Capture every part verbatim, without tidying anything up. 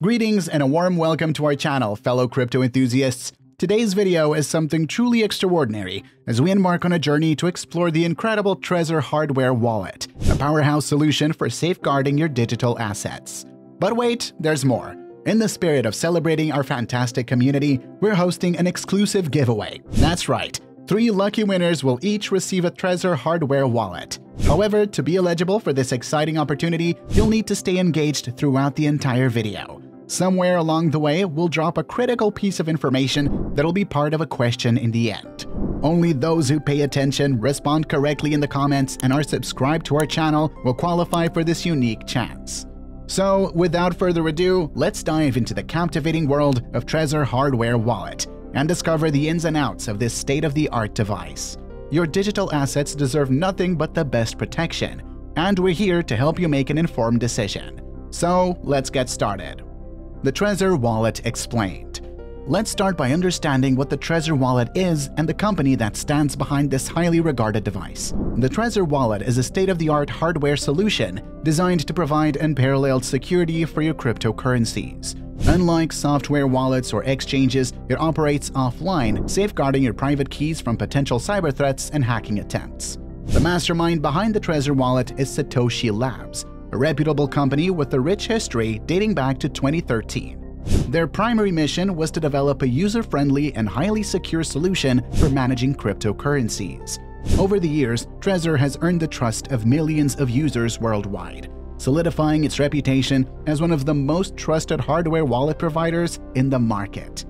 Greetings and a warm welcome to our channel, fellow crypto enthusiasts. Today's video is something truly extraordinary as we embark on a journey to explore the incredible Trezor hardware wallet, a powerhouse solution for safeguarding your digital assets. But wait, there's more. In the spirit of celebrating our fantastic community, we're hosting an exclusive giveaway. That's right. Three lucky winners will each receive a Trezor hardware wallet. However, to be eligible for this exciting opportunity, you'll need to stay engaged throughout the entire video. Somewhere along the way, we'll drop a critical piece of information that'll be part of a question in the end. Only those who pay attention, respond correctly in the comments, and are subscribed to our channel will qualify for this unique chance. So, without further ado, let's dive into the captivating world of Trezor Hardware Wallet and discover the ins and outs of this state-of-the-art device. Your digital assets deserve nothing but the best protection, and we're here to help you make an informed decision. So, let's get started. The Trezor Wallet Explained. Let's start by understanding what the Trezor Wallet is and the company that stands behind this highly regarded device. The Trezor Wallet is a state-of-the-art hardware solution designed to provide unparalleled security for your cryptocurrencies. Unlike software wallets or exchanges, it operates offline, safeguarding your private keys from potential cyber threats and hacking attempts. The mastermind behind the Trezor Wallet is Satoshi Labs, a reputable company with a rich history dating back to twenty thirteen. Their primary mission was to develop a user-friendly and highly secure solution for managing cryptocurrencies. Over the years, Trezor has earned the trust of millions of users worldwide, solidifying its reputation as one of the most trusted hardware wallet providers in the market.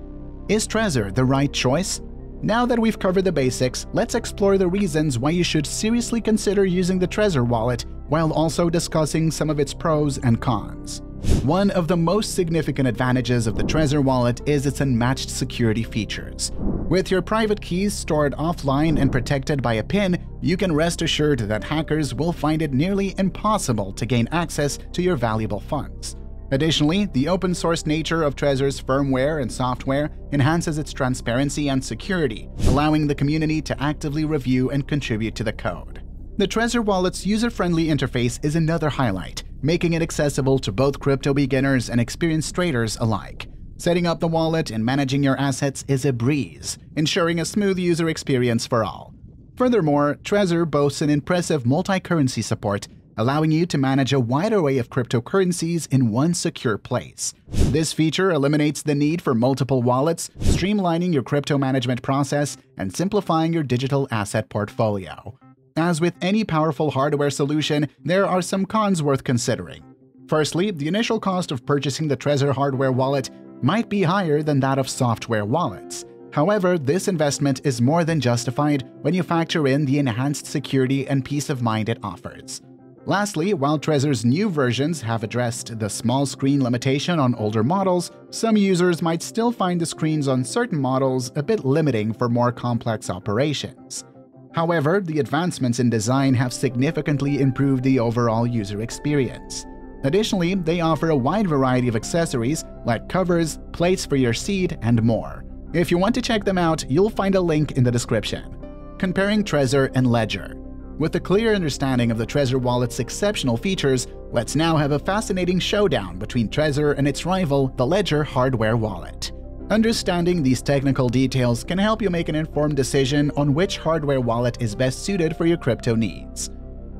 Is Trezor the right choice? Now that we've covered the basics, let's explore the reasons why you should seriously consider using the Trezor Wallet, while also discussing some of its pros and cons. One of the most significant advantages of the Trezor Wallet is its unmatched security features. With your private keys stored offline and protected by a PIN, you can rest assured that hackers will find it nearly impossible to gain access to your valuable funds. Additionally, the open-source nature of Trezor's firmware and software enhances its transparency and security, allowing the community to actively review and contribute to the code. The Trezor Wallet's user-friendly interface is another highlight, making it accessible to both crypto beginners and experienced traders alike. Setting up the wallet and managing your assets is a breeze, ensuring a smooth user experience for all. Furthermore, Trezor boasts an impressive multi-currency support, allowing you to manage a wide array of cryptocurrencies in one secure place. This feature eliminates the need for multiple wallets, streamlining your crypto management process and simplifying your digital asset portfolio. As with any powerful hardware solution, there are some cons worth considering. Firstly, the initial cost of purchasing the Trezor hardware wallet might be higher than that of software wallets. However, this investment is more than justified when you factor in the enhanced security and peace of mind it offers. Lastly, while Trezor's new versions have addressed the small screen limitation on older models, some users might still find the screens on certain models a bit limiting for more complex operations. However, the advancements in design have significantly improved the overall user experience. Additionally, they offer a wide variety of accessories like covers, plates for your seat, and more. If you want to check them out, you'll find a link in the description. Comparing Trezor and Ledger. With a clear understanding of the Trezor Wallet's exceptional features, let's now have a fascinating showdown between Trezor and its rival, the Ledger Hardware Wallet. Understanding these technical details can help you make an informed decision on which hardware wallet is best suited for your crypto needs.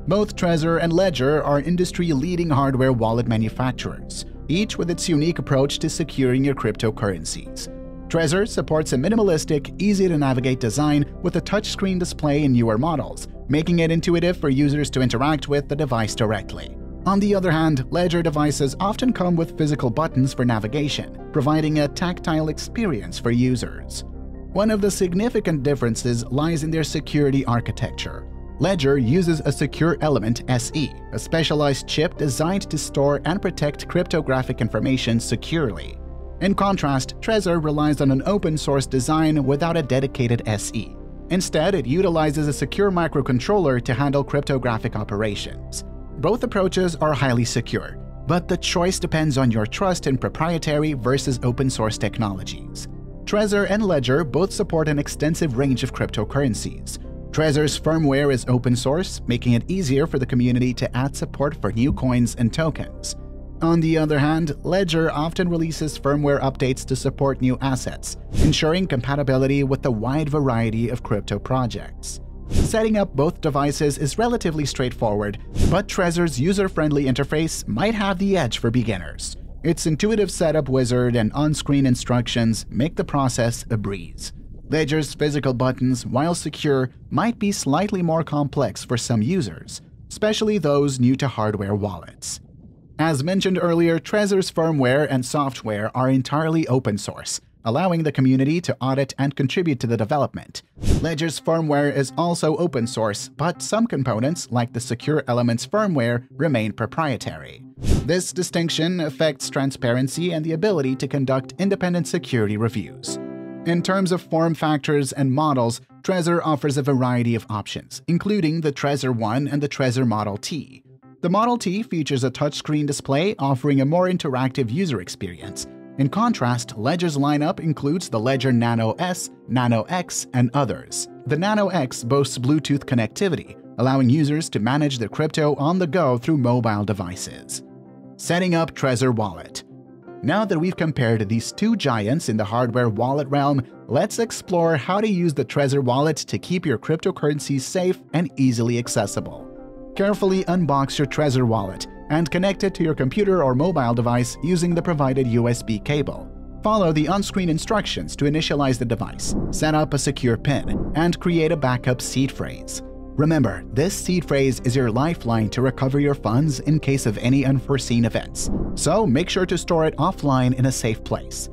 Both Trezor and Ledger are industry-leading hardware wallet manufacturers, each with its unique approach to securing your cryptocurrencies. Trezor supports a minimalistic, easy-to-navigate design with a touchscreen display in newer models, making it intuitive for users to interact with the device directly. On the other hand, Ledger devices often come with physical buttons for navigation, providing a tactile experience for users. One of the significant differences lies in their security architecture. Ledger uses a secure element S E, a specialized chip designed to store and protect cryptographic information securely. In contrast, Trezor relies on an open-source design without a dedicated S E. Instead, it utilizes a secure microcontroller to handle cryptographic operations. Both approaches are highly secure, but the choice depends on your trust in proprietary versus open-source technologies. Trezor and Ledger both support an extensive range of cryptocurrencies. Trezor's firmware is open-source, making it easier for the community to add support for new coins and tokens. On the other hand, Ledger often releases firmware updates to support new assets, ensuring compatibility with a wide variety of crypto projects. Setting up both devices is relatively straightforward, but Trezor's user-friendly interface might have the edge for beginners. Its intuitive setup wizard and on-screen instructions make the process a breeze. Ledger's physical buttons, while secure, might be slightly more complex for some users, especially those new to hardware wallets. As mentioned earlier, Trezor's firmware and software are entirely open source, allowing the community to audit and contribute to the development. Ledger's firmware is also open source, but some components, like the Secure Elements firmware, remain proprietary. This distinction affects transparency and the ability to conduct independent security reviews. In terms of form factors and models, Trezor offers a variety of options, including the Trezor One and the Trezor Model T. The Model T features a touchscreen display, offering a more interactive user experience. In contrast, Ledger's lineup includes the Ledger Nano S, Nano X, and others. The Nano X boasts Bluetooth connectivity, allowing users to manage their crypto on the go through mobile devices. Setting up Trezor Wallet. Now that we've compared these two giants in the hardware wallet realm, let's explore how to use the Trezor Wallet to keep your cryptocurrencies safe and easily accessible. Carefully unbox your Trezor Wallet and connect it to your computer or mobile device using the provided U S B cable. Follow the on-screen instructions to initialize the device, set up a secure PIN, and create a backup seed phrase. Remember, this seed phrase is your lifeline to recover your funds in case of any unforeseen events, so make sure to store it offline in a safe place.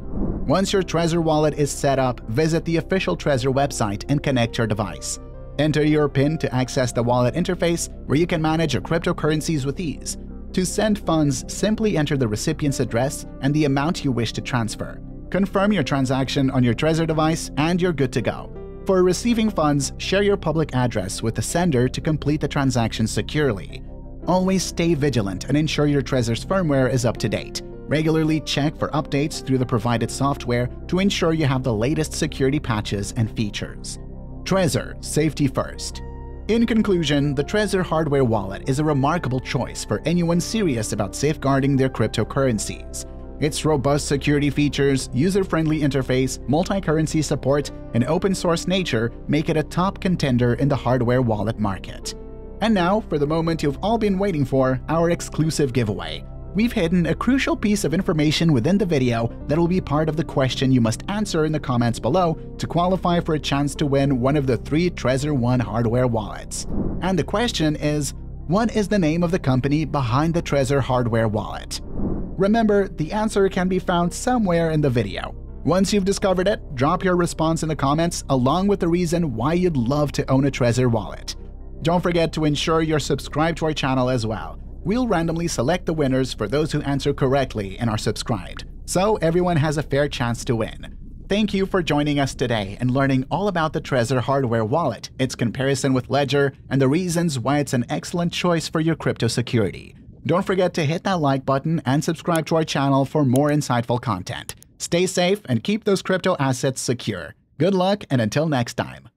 Once your Trezor Wallet is set up, visit the official Trezor website and connect your device. Enter your PIN to access the wallet interface, where you can manage your cryptocurrencies with ease. To send funds, simply enter the recipient's address and the amount you wish to transfer. Confirm your transaction on your Trezor device and you're good to go. For receiving funds, share your public address with the sender to complete the transaction securely. Always stay vigilant and ensure your Trezor's firmware is up to date. Regularly check for updates through the provided software to ensure you have the latest security patches and features. Trezor, safety first. In conclusion, the Trezor hardware wallet is a remarkable choice for anyone serious about safeguarding their cryptocurrencies. Its robust security features, user-friendly interface, multi-currency support, and open-source nature make it a top contender in the hardware wallet market. And now, for the moment you've all been waiting for, our exclusive giveaway. We've hidden a crucial piece of information within the video that will be part of the question you must answer in the comments below to qualify for a chance to win one of the three Trezor One hardware wallets. And the question is, what is the name of the company behind the Trezor hardware wallet? Remember, the answer can be found somewhere in the video. Once you've discovered it, drop your response in the comments along with the reason why you'd love to own a Trezor wallet. Don't forget to ensure you're subscribed to our channel as well. We'll randomly select the winners for those who answer correctly and are subscribed, so everyone has a fair chance to win. Thank you for joining us today and learning all about the Trezor hardware wallet, its comparison with Ledger, and the reasons why it's an excellent choice for your crypto security. Don't forget to hit that like button and subscribe to our channel for more insightful content. Stay safe and keep those crypto assets secure. Good luck, and until next time.